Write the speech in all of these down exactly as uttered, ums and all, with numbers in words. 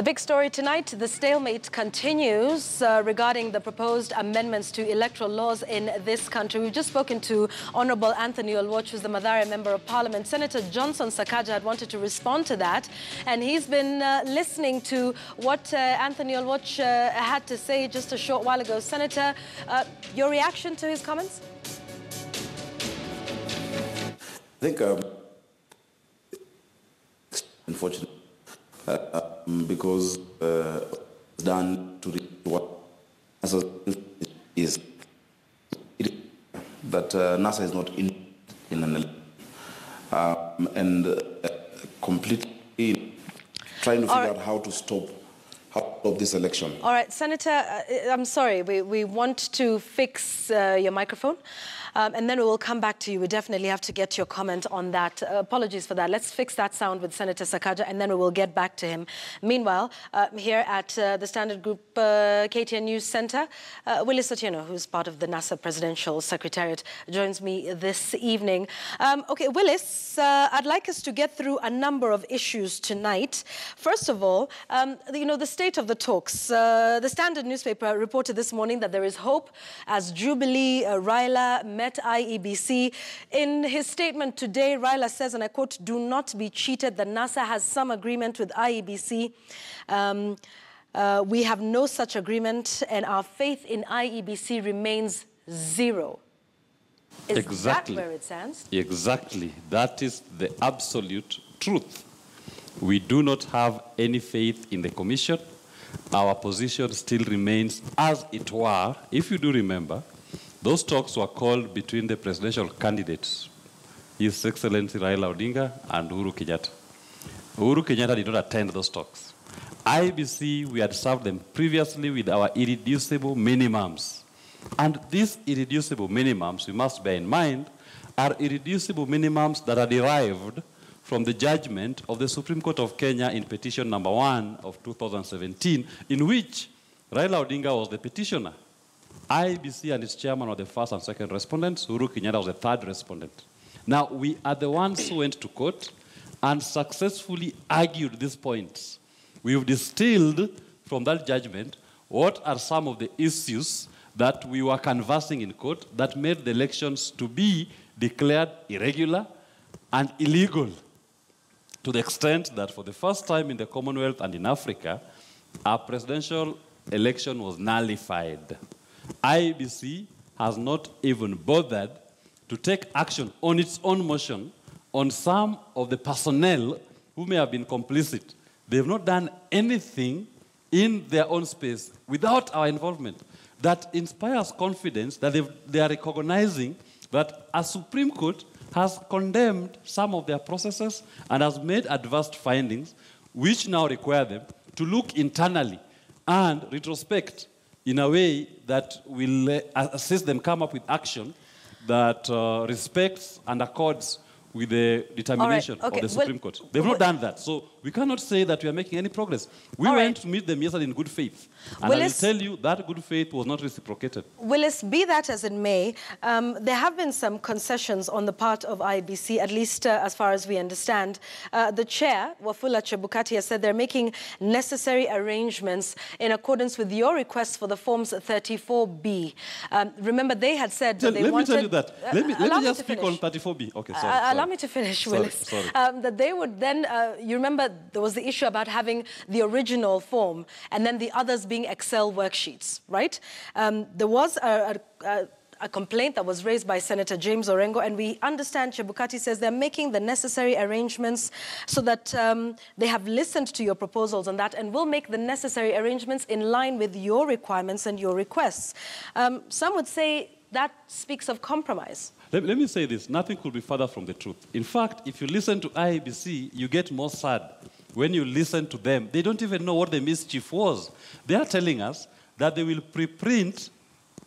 The big story tonight, the stalemate continues uh, regarding the proposed amendments to electoral laws in this country. We've just spoken to Honourable Anthony Oluoch, who's the Mathare Member of Parliament. Senator Johnson Sakaja had wanted to respond to that, and he's been uh, listening to what uh, Anthony Oluoch uh, had to say just a short while ago. Senator, uh, your reaction to his comments? I think, um, unfortunately, Uh, um, because uh, done to what NASA is, it, that uh, NASA is not in, in an um, and uh, completely trying to figure right. out how to stop. Of this election. All right, Senator, uh, I'm sorry, we, we want to fix uh, your microphone um, and then we will come back to you. We definitely have to get your comment on that. Uh, apologies for that. Let's fix that sound with Senator Sakaja and then we will get back to him. Meanwhile, uh, here at uh, the Standard Group uh, K T N News Centre, uh, Willis Otieno, who's part of the NASA Presidential Secretariat, joins me this evening. Um, okay, Willis, uh, I'd like us to get through a number of issues tonight. First of all, um, you know, the state of the talks. Uh, the Standard newspaper reported this morning that there is hope as Jubilee uh, Raila met I E B C. In his statement today, Raila says, and I quote, "Do not be cheated that NASA has some agreement with I E B C. Um, uh, we have no such agreement and our faith in I E B C remains zero." Is exactly. that where it stands? Exactly. That is the absolute truth. We do not have any faith in the Commission. Our position still remains as it were. If you do remember, those talks were called between the presidential candidates, His Excellency Raila Odinga and Uhuru Kenyatta. Uhuru Kenyatta did not attend those talks. I E B C, we had served them previously with our irreducible minimums. And these irreducible minimums, we must bear in mind, are irreducible minimums that are derived from the judgment of the Supreme Court of Kenya in petition number one of two thousand seventeen, in which Raila Odinga was the petitioner. I E B C and its chairman were the first and second respondents. Uhuru Kenyatta was the third respondent. Now, we are the ones who went to court and successfully argued these points. We've distilled from that judgment what are some of the issues that we were canvassing in court that made the elections to be declared irregular and illegal, to the extent that for the first time in the Commonwealth and in Africa, our presidential election was nullified. I E B C has not even bothered to take action on its own motion on some of the personnel who may have been complicit. They have not done anything in their own space without our involvement. That inspires confidence that they are recognizing that a Supreme Court has condemned some of their processes and has made adverse findings, which now require them to look internally and retrospect in a way that will assist them come up with action that uh, respects and accords with the determination right, okay. of the Supreme well, Court. They've well, not done that. So we cannot say that we are making any progress. We went right. to meet them yesterday in good faith. And Willis, I will tell you that good faith was not reciprocated. Willis, be that as it may, um, there have been some concessions on the part of I E B C, at least uh, as far as we understand. Uh, the chair, Wafula Chebukati, has said they're making necessary arrangements in accordance with your request for the Forms thirty-four B. Um, remember, they had said tell, that they let wanted... Let me tell you that. Uh, let me, let me just speak on thirty-four B. Okay, sorry. Uh, sorry. Allow me to finish, Willis. Sorry, sorry. Um, that they would then, uh, you remember there was the issue about having the original form and then the others being Excel worksheets, right? Um, there was a, a, a complaint that was raised by Senator James Orengo, and we understand Chebukati says they're making the necessary arrangements so that um, they have listened to your proposals on that and will make the necessary arrangements in line with your requirements and your requests. Um, some would say that speaks of compromise. Let, let me say this. Nothing could be further from the truth. In fact, if you listen to I E B C, you get more sad when you listen to them. They don't even know what the mischief was. They are telling us that they will preprint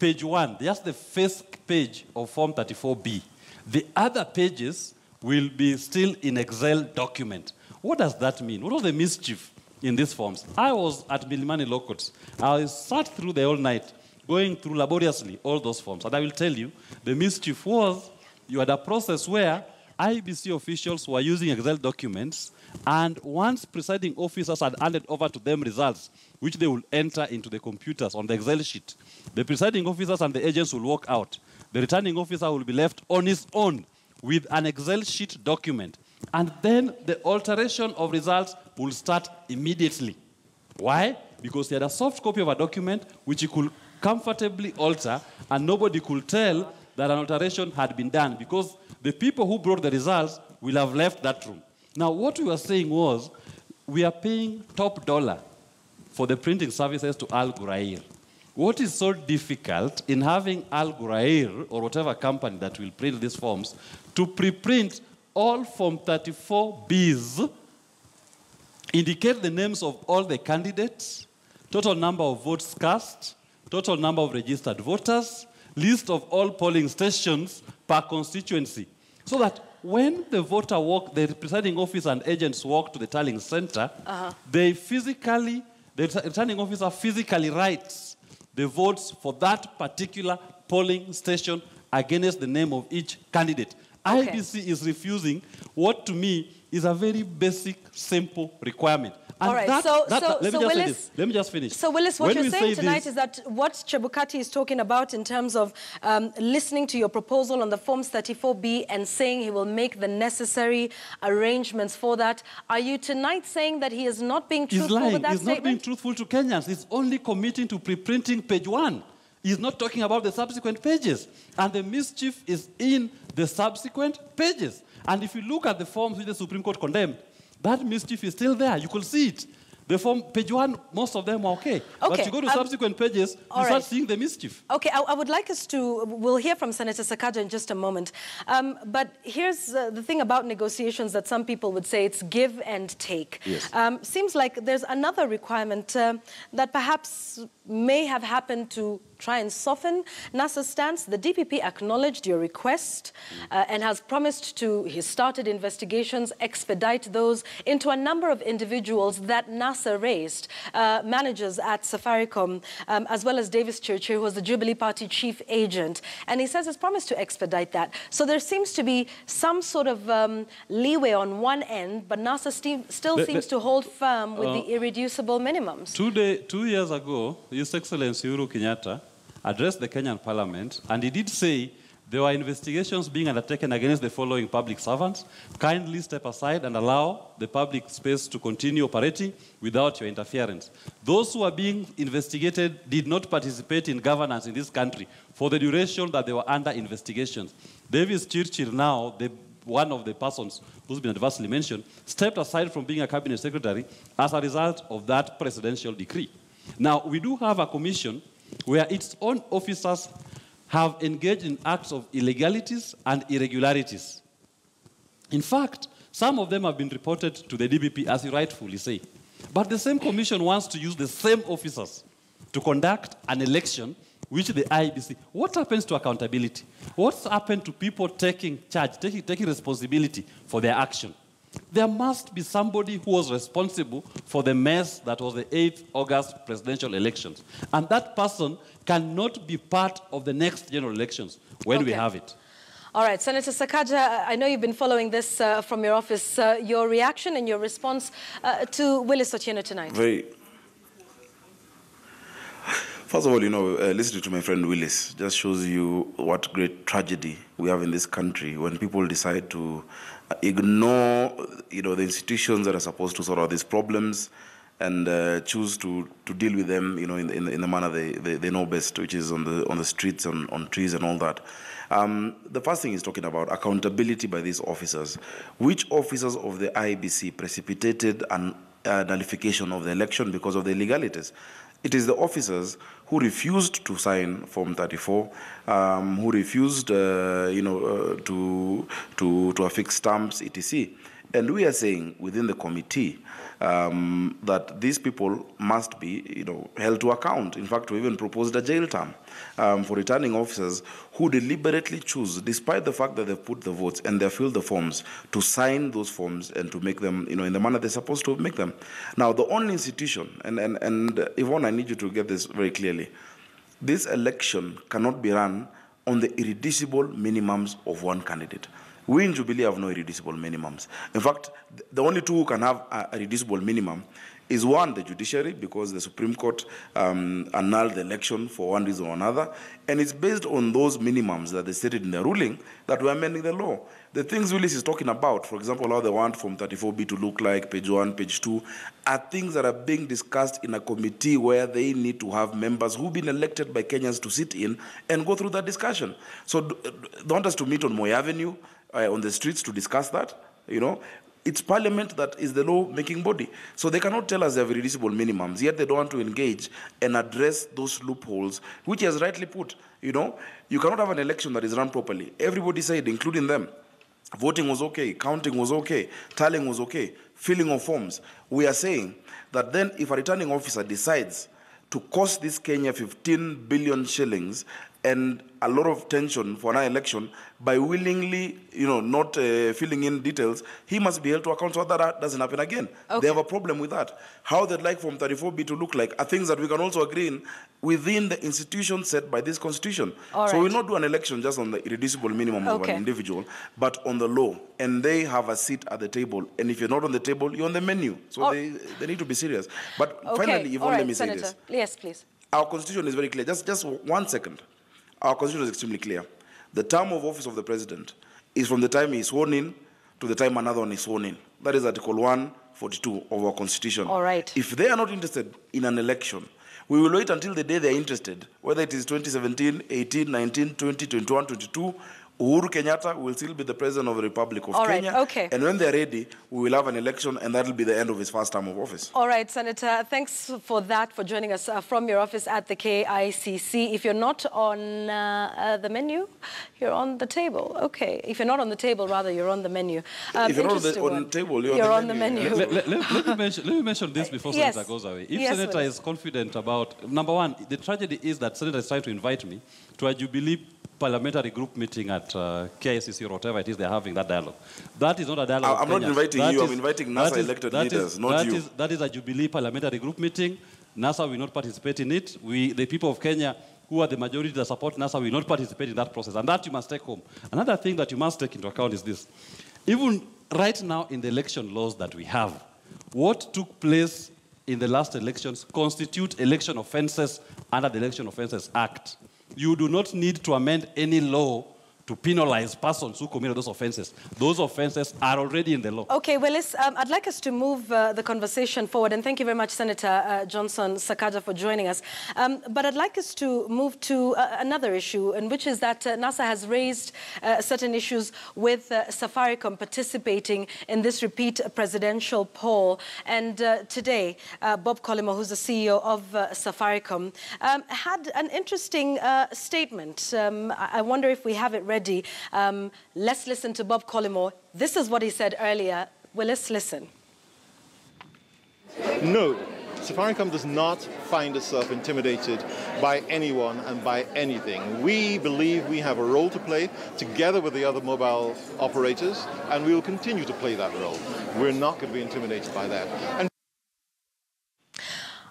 page one. That's the first page of Form thirty-four B. The other pages will be still in Excel document. What does that mean? What was the mischief in these forms? I was at Milimani Lokots. I sat through the whole night, going through laboriously all those forms. And I will tell you, the mischief was you had a process where I E B C officials were using Excel documents, and once presiding officers had handed over to them results, which they will enter into the computers on the Excel sheet, the presiding officers and the agents will walk out. The returning officer will be left on his own with an Excel sheet document. And then the alteration of results will start immediately. Why? Because he had a soft copy of a document which he could comfortably alter, and nobody could tell that an alteration had been done, because the people who brought the results will have left that room. Now, what we were saying was, we are paying top dollar for the printing services to Al-Gurair. What is so difficult in having Al-Gurair, or whatever company that will print these forms, to preprint all Form thirty-four B's, indicate the names of all the candidates, total number of votes cast, total number of registered voters, list of all polling stations per constituency, so that when the voter walk, the presiding officer and agents walk to the tallying center, uh-huh. they physically, the returning officer physically writes the votes for that particular polling station against the name of each candidate. Okay. I E B C is refusing what to me is a very basic, simple requirement. And all right, that, so, that, so, let, so me just Willis, let me just finish. So, Willis, what when you're saying say tonight this, is that what Chebukati is talking about in terms of um, listening to your proposal on the Forms thirty-four B and saying he will make the necessary arrangements for that, are you tonight saying that he is not being truthful lying. with that he's statement? He's not being truthful to Kenyans. He's only committing to preprinting page one. He's not talking about the subsequent pages. And the mischief is in the subsequent pages. And if you look at the forms which the Supreme Court condemned, that mischief is still there. You could see it. The form, page one, most of them are okay. okay. But you go to um, subsequent pages, you right. start seeing the mischief. Okay, I, I would like us to, we'll hear from Senator Sakaja in just a moment. Um, but here's uh, the thing about negotiations that some people would say it's give and take. Yes. Um, seems like there's another requirement uh, that perhaps may have happened to try and soften NASA's stance. The D P P acknowledged your request uh, and has promised to, he started investigations, expedite those into a number of individuals that NASA raised, uh, managers at Safaricom, um, as well as Davis Chirchir, who was the Jubilee Party chief agent. And he says he's promised to expedite that. So there seems to be some sort of um, leeway on one end, but NASA st still the, seems the, to hold firm with uh, the irreducible minimums. Two, day, two years ago, His Excellency Uhuru Kenyatta addressed the Kenyan Parliament, and he did say there are investigations being undertaken against the following public servants. Kindly step aside and allow the public space to continue operating without your interference. Those who are being investigated did not participate in governance in this country for the duration that they were under investigation. Davis Chirchir, now the, one of the persons who's been adversely mentioned, stepped aside from being a cabinet secretary as a result of that presidential decree. Now, we do have a commission where its own officers have engaged in acts of illegalities and irregularities. In fact, some of them have been reported to the D B P, as you rightfully say. But the same commission wants to use the same officers to conduct an election, which the I E B C... What happens to accountability? What's happened to people taking charge, taking, taking responsibility for their action? There must be somebody who was responsible for the mess that was the eighth of August presidential elections. And that person cannot be part of the next general elections when okay. we have it. All right, Senator Sakaja, I know you've been following this uh, from your office. Uh, your reaction and your response uh, to Willis Otieno tonight? Very. First of all, you know, uh, listening to my friend Willis just shows you what great tragedy we have in this country when people decide to ignore, you know, the institutions that are supposed to sort out these problems and uh, choose to, to deal with them, you know, in, in, in the manner they, they, they know best, which is on the, on the streets, on, on trees and all that. Um, the first thing is talking about accountability by these officers. Which officers of the I E B C precipitated an uh, nullification of the election because of the illegalities? It is the officers who refused to sign Form thirty-four, um, who refused, uh, you know, uh, to, to, to affix stamps, et cetera. And we are saying within the committee um, that these people must be, you know, held to account. In fact, we even proposed a jail term um, for returning officers who deliberately choose, despite the fact that they've put the votes and they've filled the forms, to sign those forms and to make them, you know, in the manner they're supposed to make them. Now, the only institution, and, and, and Yvonne, I need you to get this very clearly, this election cannot be run on the irreducible minimums of one candidate. We in Jubilee have no irreducible minimums. In fact, the only two who can have a reducible minimum is one, the judiciary, because the Supreme Court um, annulled the election for one reason or another. And it's based on those minimums that they stated in the ruling that we're amending the law. The things Willis is talking about, for example, how they want Form thirty-four B to look like, page one, page two, are things that are being discussed in a committee where they need to have members who've been elected by Kenyans to sit in and go through that discussion. So they want us to meet on Moy Avenue, uh, on the streets to discuss that, you know. It's Parliament that is the law-making body. So they cannot tell us they have irreducible minimums, yet they don't want to engage and address those loopholes, which he has rightly put. You know, you cannot have an election that is run properly. Everybody said, including them, voting was okay, counting was okay, tallying was okay, filling of forms. We are saying that then if a returning officer decides to cost this Kenya fifteen billion shillings and a lot of tension for an election by willingly, you know, not uh, filling in details, he must be held to account so that doesn't happen again. Okay. They have a problem with that. How they'd like Form thirty-four B to look like are things that we can also agree in within the institution set by this constitution. All so right. We'll not do an election just on the irreducible minimum okay. of an individual, but on the law. And they have a seat at the table. And if you're not on the table, you're on the menu. So oh. they, they need to be serious. But okay. finally, Yvonne, right, let me Senator. say this. Yes, please. Our constitution is very clear. Just, just one second. Our constitution is extremely clear. The term of office of the president is from the time he is sworn in to the time another one is sworn in. That is Article one forty-two of our constitution. All right. If they are not interested in an election, we will wait until the day they are interested, whether it is twenty seventeen, eighteen, nineteen, twenty, twenty-one, twenty-two. Uhuru Kenyatta will still be the president of the Republic of All Kenya. Right, okay. And when they're ready, we will have an election, and that will be the end of his first term of office. All right, Senator, thanks for that, for joining us uh, from your office at the K I C C. If you're not on uh, uh, the menu, you're on the table. Okay. If you're not on the table, rather, you're on the menu. Um, if you're not on the on table, you're, you're on the menu. On the menu. Let, let, let, me mention, let me mention this before yes. Senator goes away. If yes, Senator please. is confident about, number one, the tragedy is that Senator is trying to invite me to a Jubilee parliamentary group meeting at uh, K I C C or whatever it is they're having that dialogue. That is not a dialogue. I'm not inviting that you, is, I'm inviting NASA is, elected leaders, is, not that you. Is, that is a Jubilee parliamentary group meeting. NASA will not participate in it. We, the people of Kenya, who are the majority that support NASA, will not participate in that process. And that you must take home. Another thing that you must take into account is this. Even right now in the election laws that we have, what took place in the last elections constitute election offences under the Election Offences Act. You do not need to amend any law to penalize persons who commit those offenses. Those offenses are already in the law. Okay, Willis, um, I'd like us to move uh, the conversation forward. And thank you very much, Senator uh, Johnson Sakaja, for joining us. Um, but I'd like us to move to uh, another issue, and which is that uh, NASA has raised uh, certain issues with uh, Safaricom participating in this repeat presidential poll. And uh, today, uh, Bob Collymore, who's the C E O of uh, Safaricom, um, had an interesting uh, statement. Um, I, I wonder if we have it ready. Ready. Um, let's listen to Bob Collymore. This is what he said earlier. Willis, listen. No, Safaricom does not find itself intimidated by anyone and by anything. We believe we have a role to play together with the other mobile operators, and we will continue to play that role. We're not going to be intimidated by that. And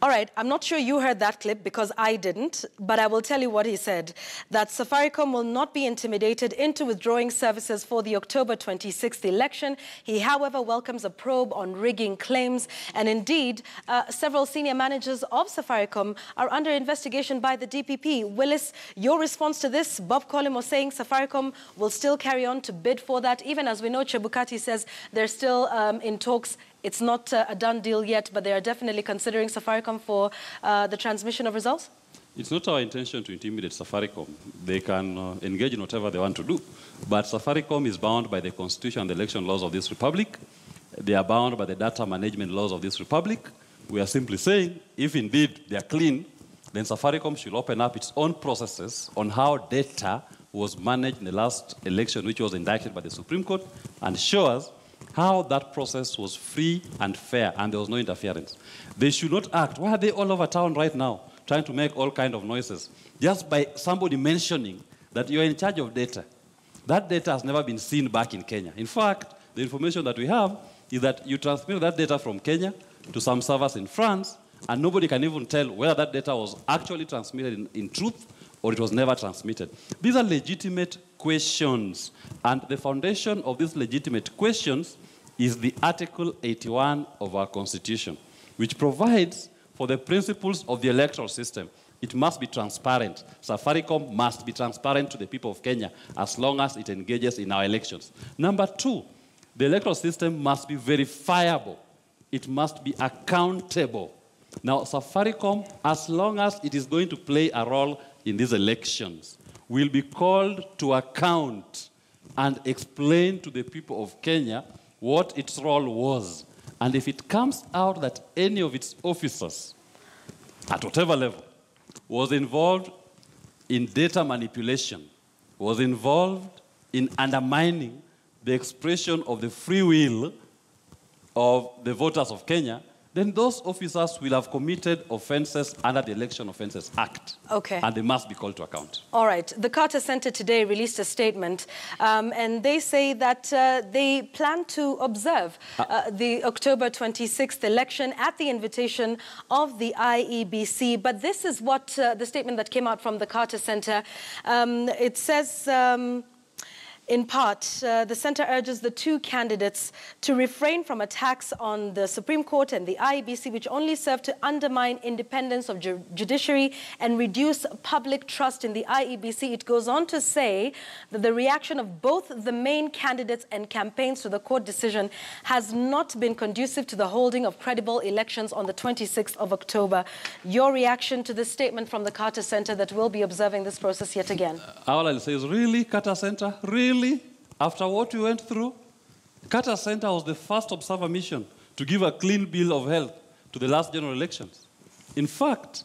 all right, I'm not sure you heard that clip because I didn't, but I will tell you what he said, that Safaricom will not be intimidated into withdrawing services for the October twenty-sixth election. He, however, welcomes a probe on rigging claims, and indeed, uh, several senior managers of Safaricom are under investigation by the D P P. Willis, your response to this, Bob Collymore saying Safaricom will still carry on to bid for that, even as we know Chebukati says they're still um, in talks. It's not uh, a done deal yet, but they are definitely considering Safaricom for uh, the transmission of results? It's not our intention to intimidate Safaricom. They can uh, engage in whatever they want to do. But Safaricom is bound by the constitution and the election laws of this republic. They are bound by the data management laws of this republic. We are simply saying, if indeed they are clean, then Safaricom should open up its own processes on how data was managed in the last election, which was indicted by the Supreme Court, and show us how that process was free and fair, and there was no interference. They should not act. Why are they all over town right now, trying to make all kinds of noises? Just by somebody mentioning that you're in charge of data. That data has never been seen back in Kenya. In fact, the information that we have is that you transmit that data from Kenya to some servers in France, and nobody can even tell whether that data was actually transmitted in, in truth or it was never transmitted. These are legitimate questions, and the foundation of these legitimate questions is the Article eighty-one of our Constitution, which provides for the principles of the electoral system. It must be transparent. Safaricom must be transparent to the people of Kenya as long as it engages in our elections. Number two, the electoral system must be verifiable. It must be accountable. Now, Safaricom, as long as it is going to play a role in these elections, will be called to account and explain to the people of Kenya what its role was. And if it comes out that any of its officers, at whatever level, was involved in data manipulation, was involved in undermining the expression of the free will of the voters of Kenya, then those officers will have committed offences under the Election Offences Act. Okay. And they must be called to account. All right. The Carter Center today released a statement, um, and they say that uh, they plan to observe uh, the October twenty-sixth election at the invitation of the I E B C. But this is what uh, the statement that came out from the Carter Center. Um, it says... Um, In part, uh, the Centre urges the two candidates to refrain from attacks on the Supreme Court and the I E B C, which only serve to undermine independence of ju judiciary and reduce public trust in the I E B C. It goes on to say that the reaction of both the main candidates and campaigns to the court decision has not been conducive to the holding of credible elections on the twenty-sixth of October. Your reaction to this statement from the Carter Centre that will be observing this process yet again? All I'll say is, really, Carter Centre? Really? Really, after what we went through, Carter Center was the first observer mission to give a clean bill of health to the last general elections. In fact,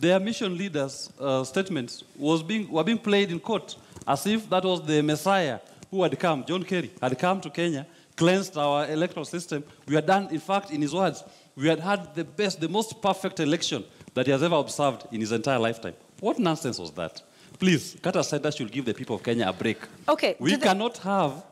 their mission leaders' uh, statements was being, were being played in court as if that was the Messiah who had come. John Kerry had come to Kenya, cleansed our electoral system. We had done, in fact, in his words, we had had the best, the most perfect election that he has ever observed in his entire lifetime. What nonsense was that? Please, Carter Center should give the people of Kenya a break. Okay. We cannot have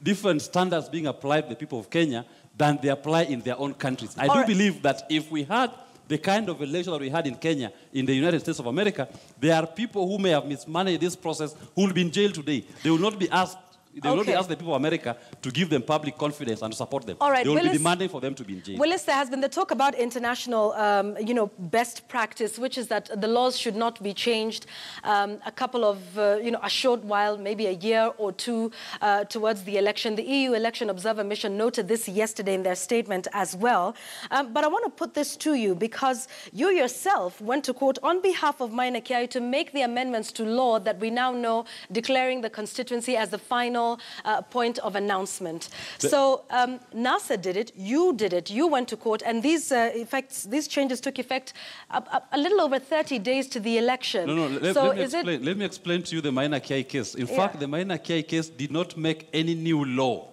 different standards being applied to the people of Kenya than they apply in their own countries. I do believe that if we had the kind of election that we had in Kenya, in the United States of America, there are people who may have mismanaged this process who will be in jail today. They will not be asked. They will okay. not ask the people of America to give them public confidence and to support them. All right, they will Willis, be demanding for them to be in jail. Willis, there has been the talk about international, um, you know, best practice, which is that the laws should not be changed um, a couple of, uh, you know, a short while, maybe a year or two uh, towards the election. The E U Election Observer Mission noted this yesterday in their statement as well. Um, but I want to put this to you because you yourself went to court on behalf of Maina Kiai to make the amendments to law that we now know, declaring the constituency as the final Uh, point of announcement. The so um, NASA did it, you did it, you went to court, and these uh, effects, these changes took effect a, a, a little over thirty days to the election. No, no, let, so let, me, explain, let me explain to you the Maina Kiai case. In yeah. fact, the Maina Kiai case did not make any new law.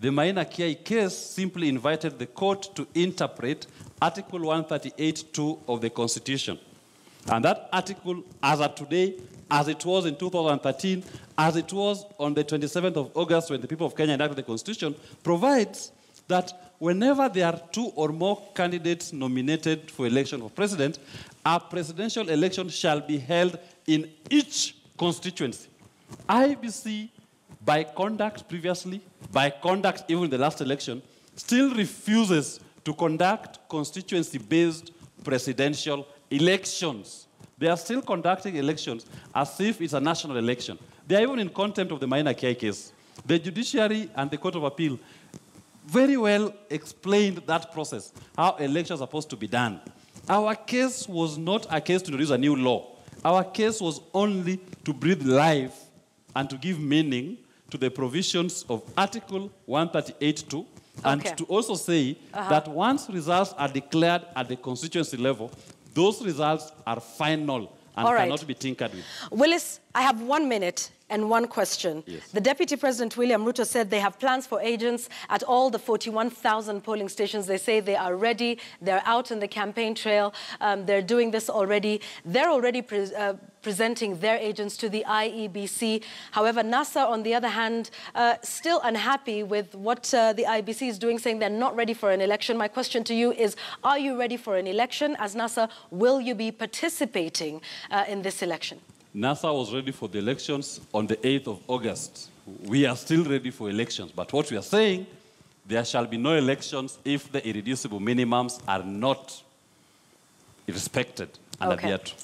The Maina Kiai case simply invited the court to interpret Article one thirty-eight two of the Constitution. And that article, as of today, as it was in two thousand thirteen, as it was on the twenty-seventh of August when the people of Kenya enacted the Constitution, provides that whenever there are two or more candidates nominated for election for president, a presidential election shall be held in each constituency. I E B C, by conduct previously, by conduct even in the last election, still refuses to conduct constituency-based presidential elections. Elections. They are still conducting elections as if it's a national election. They are even in contempt of the Maina Kiai case. The judiciary and the Court of Appeal very well explained that process, how elections are supposed to be done. Our case was not a case to introduce a new law. Our case was only to breathe life and to give meaning to the provisions of Article one thirty-eight two. And okay. to also say uh-huh. that once results are declared at the constituency level, those results are final and right. cannot be tinkered with. Willis, I have one minute and one question. Yes. The Deputy President, William Ruto, said they have plans for agents at all the forty-one thousand polling stations. They say they are ready. They're out on the campaign trail. Um, they're doing this already. They're already pre uh, presenting their agents to the I E B C. However, NASA, on the other hand, uh, still unhappy with what uh, the I E B C is doing, saying they're not ready for an election. My question to you is, are you ready for an election? As NASA, will you be participating uh, in this election? NASA was ready for the elections on the eighth of August. We are still ready for elections, but what we are saying, there shall be no elections if the irreducible minimums are not respected and okay. adhered to.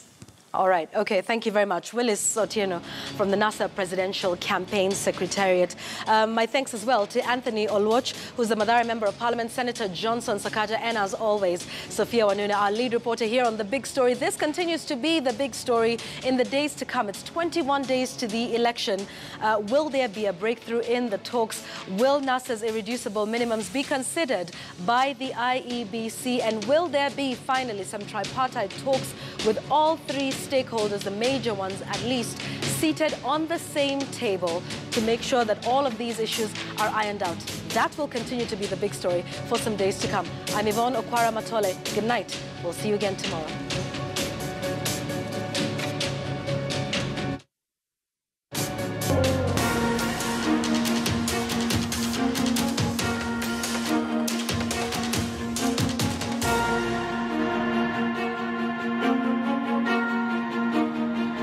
All right. Okay. Thank you very much. Willis Otieno from the NASA Presidential Campaign Secretariat. Um, my thanks as well to Anthony Oluoch, who's the Madara Member of Parliament, Senator Johnson Sakaja, and as always, Sophia Wanuna, our lead reporter here on The Big Story. This continues to be the big story in the days to come. It's twenty-one days to the election. Uh, will there be a breakthrough in the talks? Will NASA's irreducible minimums be considered by the I E B C? And will there be finally some tripartite talks with all three stakeholders, the major ones at least, seated on the same table to make sure that all of these issues are ironed out? That will continue to be the big story for some days to come. I'm Yvonne Okwara-Matole. Good night. We'll see you again tomorrow.